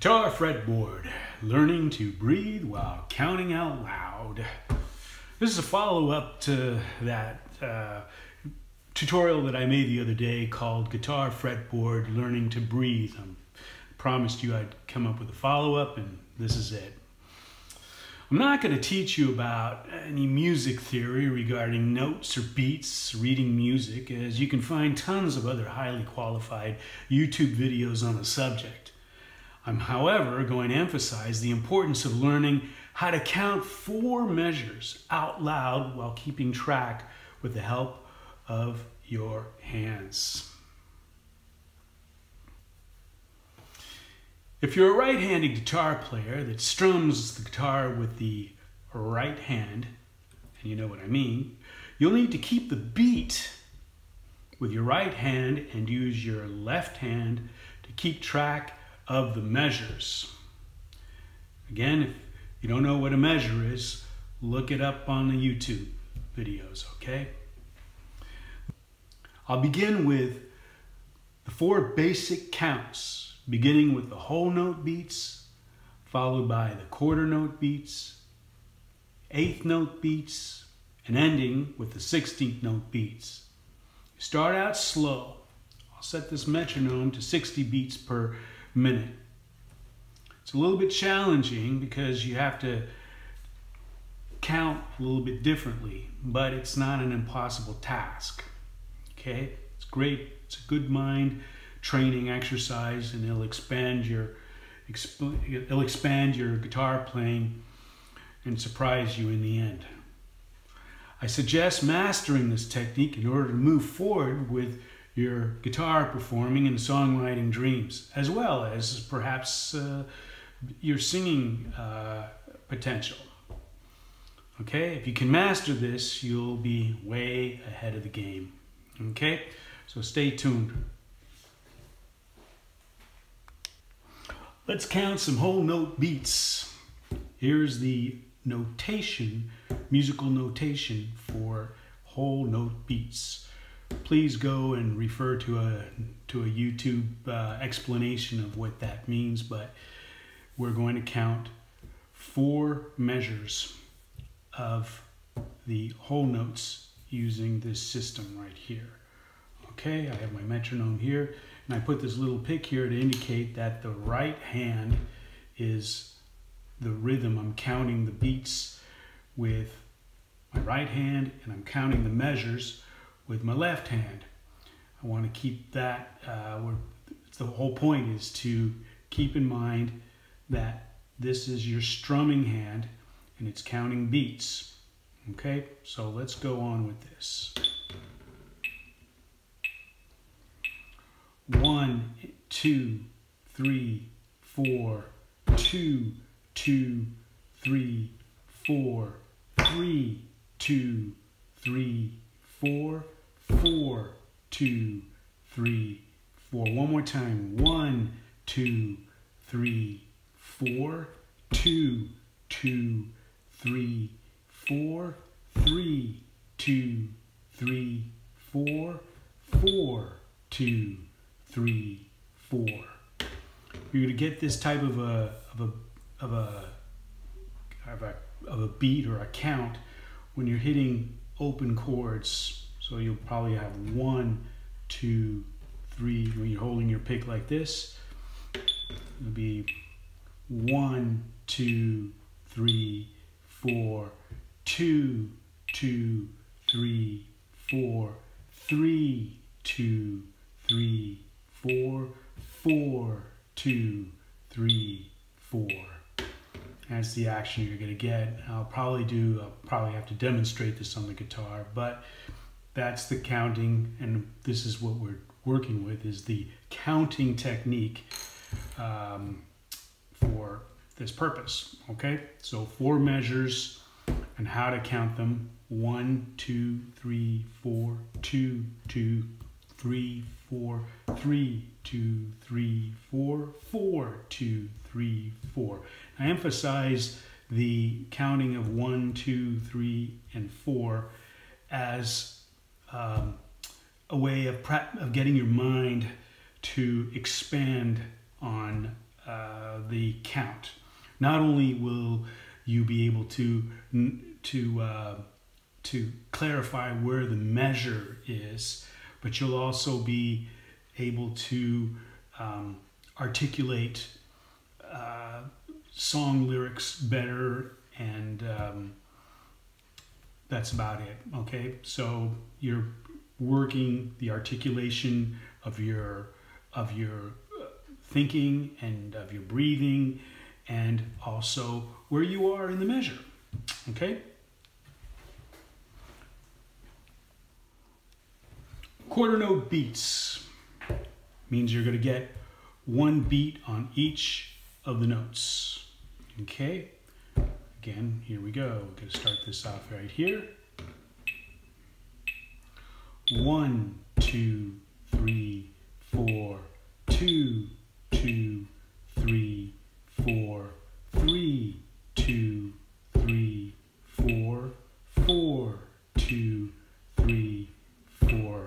Guitar Fretboard, learning to breathe while counting out loud. This is a follow-up to that tutorial that I made the other day called Guitar Fretboard, learning to breathe. I promised you I'd come up with a follow-up, and this is it. I'm not going to teach you about any music theory regarding notes or beats, reading music, as you can find tons of other highly qualified YouTube videos on the subject. I'm, however, going to emphasize the importance of learning how to count four measures out loud while keeping track with the help of your hands. If you're a right-handed guitar player that strums the guitar with the right hand, and you know what I mean, you'll need to keep the beat with your right hand and use your left hand to keep track of the measures. Again, if you don't know what a measure is, look it up on the YouTube videos, okay? I'll begin with the four basic counts, beginning with the whole note beats, followed by the quarter note beats, eighth note beats, and ending with the 16th note beats. You start out slow. I'll set this metronome to 60 beats per minute. It's a little bit challenging because you have to count a little bit differently, but it's not an impossible task. Okay? It's great. It's a good mind training exercise, and it'll expand your guitar playing and surprise you in the end. I suggest mastering this technique in order to move forward with your guitar performing and songwriting dreams, as well as perhaps your singing potential. Okay, if you can master this, you'll be way ahead of the game. Okay, so stay tuned. Let's count some whole note beats. Here's the notation, musical notation for whole note beats. Please go and refer to a YouTube explanation of what that means, but we're going to count four measures of the whole notes using this system right here. Okay, I have my metronome here. And I put this little pick here to indicate that the right hand is the rhythm. I'm counting the beats with my right hand, and I'm counting the measures with my left hand. I want to keep that, the whole point is to keep in mind that this is your strumming hand and it's counting beats. Okay, so let's go on with this. 1 2 3 4 2 3 4 3 2 3 4 4 2 3 4 One more time. 1 2 3 4 3 4 3 4 2 3 4 3 2 3 4 4 2 3 4. You're gonna get this type of a beat or a count when you're hitting open chords. So you'll probably have 1 2 3 when you're holding your pick like this. It'll be 1 2 3 4 2 3 4 3 2 3 4 4 2 3 4. That's the action you're going to get. I'll probably have to demonstrate this on the guitar, but that's the counting, and this is what we're working with, is the counting technique for this purpose. Okay, so four measures and how to count them. 1 2 3 4 2 2 3 4 3 2 3 4 4 2 3 4. I emphasize the counting of 1 2 3 and 4 as a way of getting your mind to expand on the count. Not only will you be able to clarify where the measure is, but you'll also be able to articulate song lyrics better, and that's about it, okay? So you're working the articulation of your thinking and of your breathing, and also where you are in the measure, okay? Quarter note beats means you're going to get one beat on each of the notes. Okay, again, here we go. We're going to start this off right here. 1, 2, 3, 4, 2, 2, 3, 4, 3, 2, 3, 4, 4, 2, 3, 4.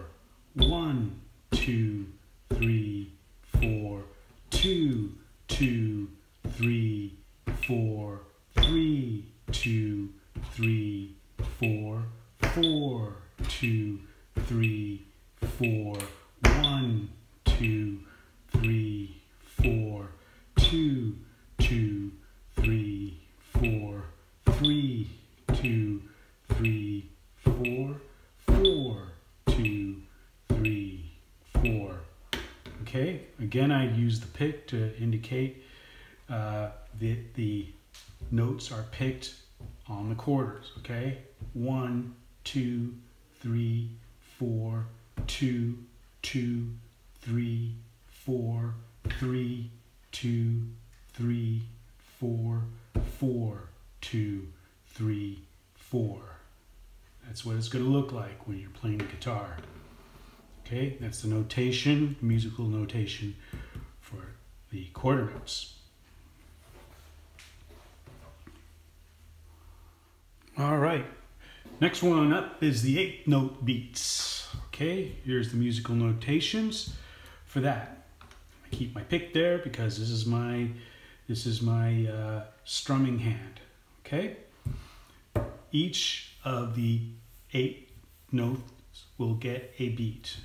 1, 2, 3, 4, 2, 2, 3, 4, 3, 2, 3, 4, 4, 2, 3, 4, 1, 2, 3, 4, 2, 2, 3, 4, 3, 2, 3, 4, 4, 2, 3, 4. Okay, again, I use the pick to indicate that the notes are picked on the quarters, okay? 1, 2, 3, 4, 2, 2, 3, 4, 3, 2, 3, 4, 4, 2, 3, 4. That's what it's going to look like when you're playing the guitar. Okay, that's the notation, musical notation for the quarter notes. All right, next one up is the eighth note beats. Okay, here's the musical notations for that. I keep my pick there because this is my strumming hand. Okay, each of the 8 notes will get a beat.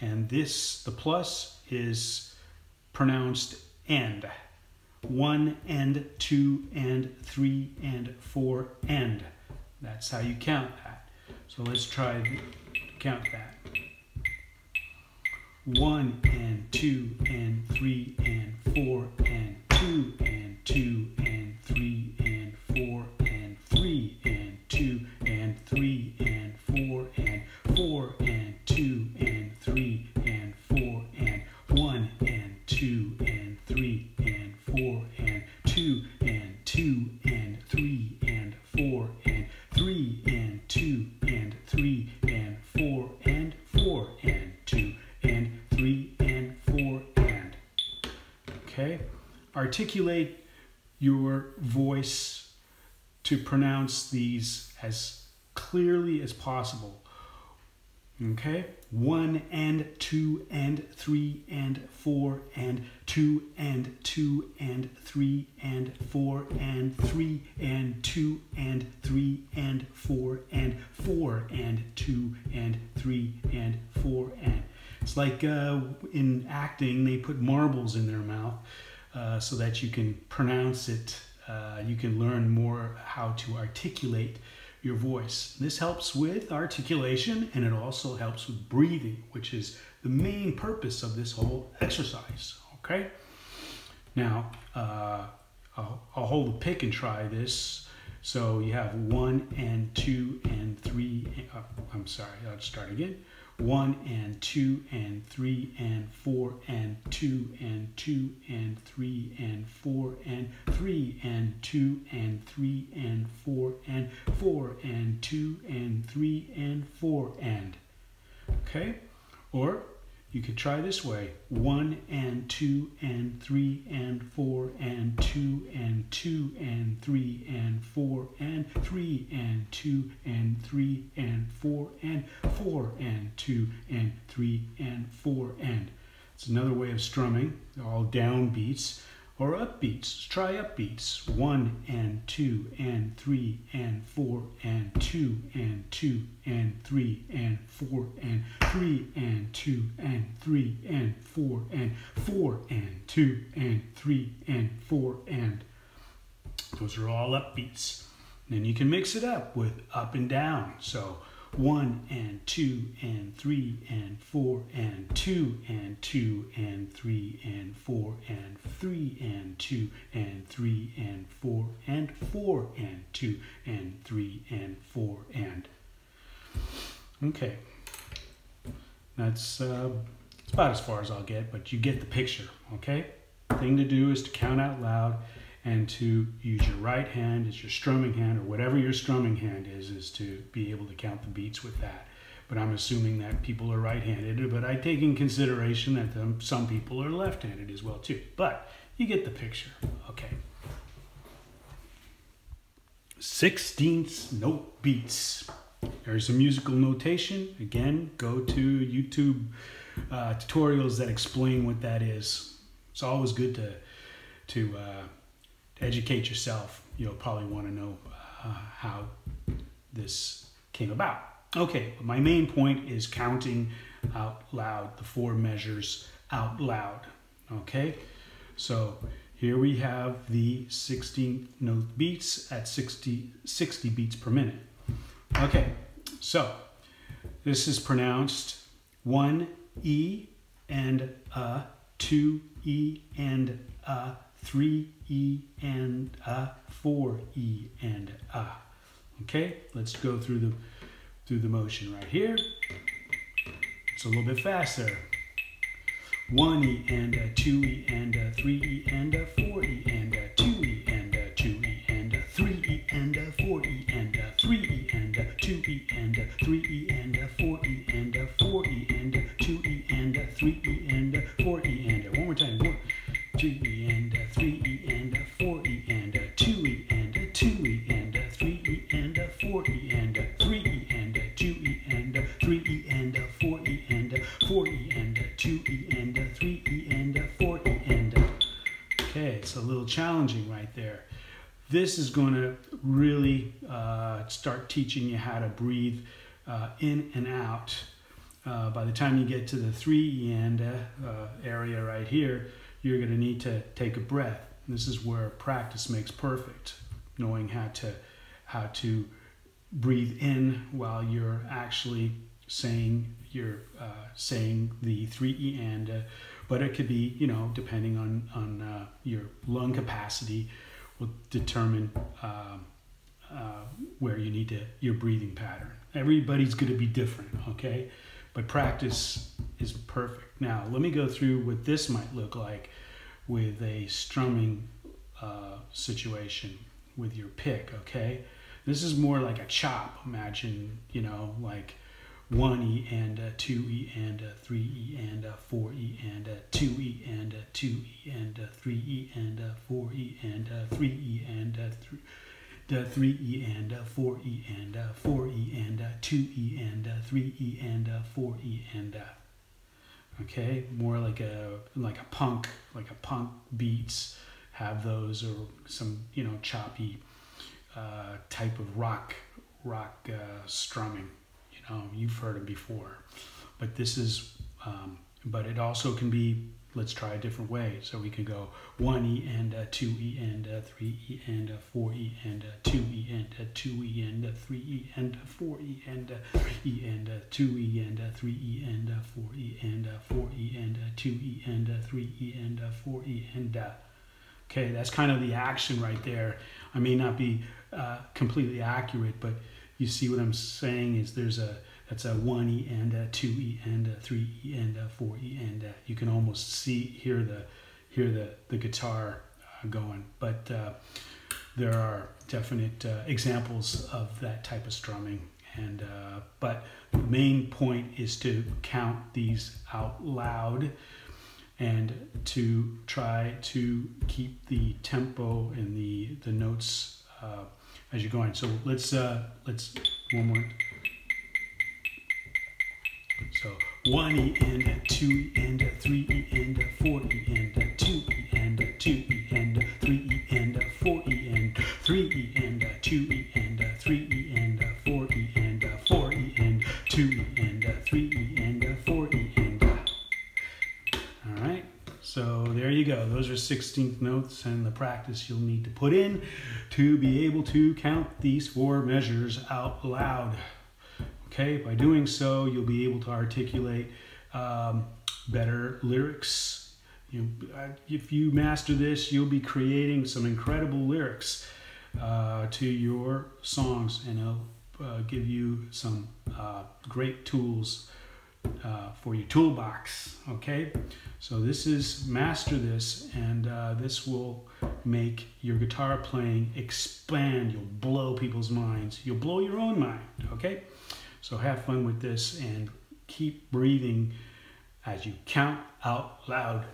And this, the plus, is pronounced and. 1, and 2, and 3, and 4, and. That's how you count that. So let's try to count that. 1, and 2, and 3, and 4, and 2, and 3, and 4, and 2, and 3, and 4, and 1, and 2, and 3, and 4, and 2, and 3, and 4, and 3. Okay, articulate your voice to pronounce these as clearly as possible. Okay, 1, and 2, and 3, and 4, and 2, and 2, and 3, and 4, and 3, and 2, and 3, and 4, and 3, and 2, and 3, and 4, and. It's like in acting, they put marbles in their mouth so that you can pronounce it. You can learn more how to articulate your voice. This helps with articulation, and it also helps with breathing, which is the main purpose of this whole exercise, okay? Now, I'll hold the pick and try this. So you have 1, and 2, and 3, I'm sorry, I'll start again. 1, and 2, and 3, and 4, and 2, and 3, and 4, and 2, and 3, and 4, and 3, and 2, and 3, and 4, and 4, and 2, and 3, and 4, and. Okay? Or you could try this way. 1, and 2, and 3, and 4, and 2, and 3, and 4, and 3, and 2, and 3, and 4, and 3, and 2, and 3, and 4, and. It's another way of strumming. They're all down beats. or upbeats. Try upbeats. 1 and 2 and 3 and 4 and 2 and 3 and 4 and 2 and 3 and 4 and 3 and 4 and 3 and 4 and 2 and 3 and 4 and. Those are all upbeats. Then you can mix it up with up and down. So 1 and 2 and 3 and 4 and 2 and 3 and 4 and 3 and 4 and 3 and 4 and 3 and 4 and 4 and 2 and 3 and 4 and. Okay, that's about as far as I'll get, but you get the picture, okay? The thing to do is to count out loud and to use your right hand as your strumming hand, or whatever your strumming hand is to be able to count the beats with that. But I'm assuming that people are right-handed, but I take in consideration that some people are left-handed as well too. But you get the picture, okay. 16th note beats. There's some musical notation. Again, go to YouTube tutorials that explain what that is. It's always good to educate yourself. You'll probably want to know how this came about. Okay, my main point is counting out loud, the four measures out loud. Okay, so here we have the 16th note beats at 60 beats per minute. Okay, so this is pronounced 1E and a, 2E and a, 3E and a, 4E and a. Okay, let's go through the motion right here. It's a little bit faster. 1E and a, 2E and a, 3E and a, 4E and a, 2E and a, 2E and a, 3E and a, 4E and a, 3E and a, 2E and a, 3E and a, 4E and a, 4E and a, 2E and a, 3E and a, 4E and a. One more time. 2E and a, 3E and a, 4E and a, 2E and a, 2E and a, 3E and a, 4E and a, 3E and a, 2E and a, 3E and a, 4E and a, 4E and a, 2E and a, 3E and a, 4E and a. Okay, it's a little challenging right there. This is going to really start teaching you how to breathe in and out. By the time you get to the 3E and a area right here, you're going to need to take a breath. This is where practice makes perfect, knowing how to breathe in while you're actually saying the 3E and a, but it could be, you know, depending on your lung capacity, will determine where you need to your breathing pattern. Everybody's going to be different, okay? But practice is perfect. Now, let me go through what this might look like with a strumming situation with your pick, okay? This is more like a chop. Imagine, you know, like 1E and a, 2E and a, 3E and a, 4E and a, 2E and a, 2E and a, 3E and a, 4E and a, 3E and a, 3E and a, 4E and a, 4E and a, 2E and a, 3E and a, 4E and a. Okay, more like a punk beats have those, or some, you know, choppy type of rock strumming. You know, you've heard it before, but this is but it also can be. Let's try a different way. So we can go 1E and a, 2E and a, 3E and a, 4E and a, 2E and a, 2E and a, 3E and a, 4E and a, 3E and a, 2E and a, 3E and a, 4E and a, 4E and a, 2E and a, 3E and a, 4E and a. Okay, that's kind of the action right there. I may not be completely accurate, but you see what I'm saying is there's a, that's a 1E and a, 2E and a, 3E and a, 4E and a. You can almost hear the guitar going, but there are definite examples of that type of strumming. And but the main point is to count these out loud and to try to keep the tempo and the notes as you're going. So let's one more. So 1E and a, 2E and a, 3E and a, 4E and a, 2E and a, 2E So there you go. Those are 16th notes and the practice you'll need to put in to be able to count these four measures out loud. Okay, by doing so, you'll be able to articulate better lyrics. If you master this, you'll be creating some incredible lyrics to your songs, and it'll give you some great tools for your toolbox. Okay, so this is master this, and this will make your guitar playing expand. You'll blow people's minds. You'll blow your own mind. Okay, so have fun with this and keep breathing as you count out loud.